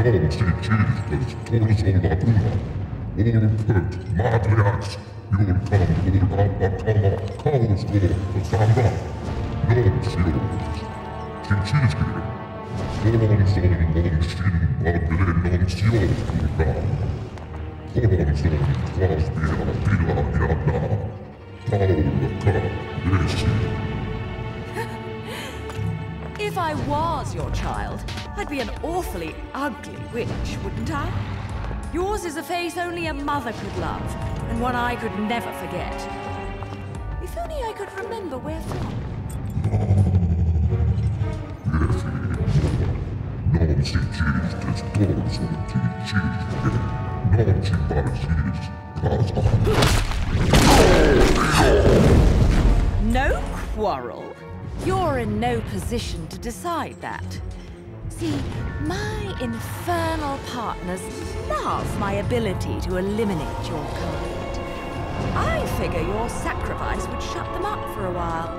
If I was your child, I'd be an awfully ugly witch, wouldn't I? Yours is a face only a mother could love, and one I could never forget. If only I could remember where from. No quarrel. You're in no position to decide that. See, my infernal partners love my ability to eliminate your kind. I figure your sacrifice would shut them up for a while.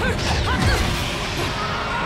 Hurt!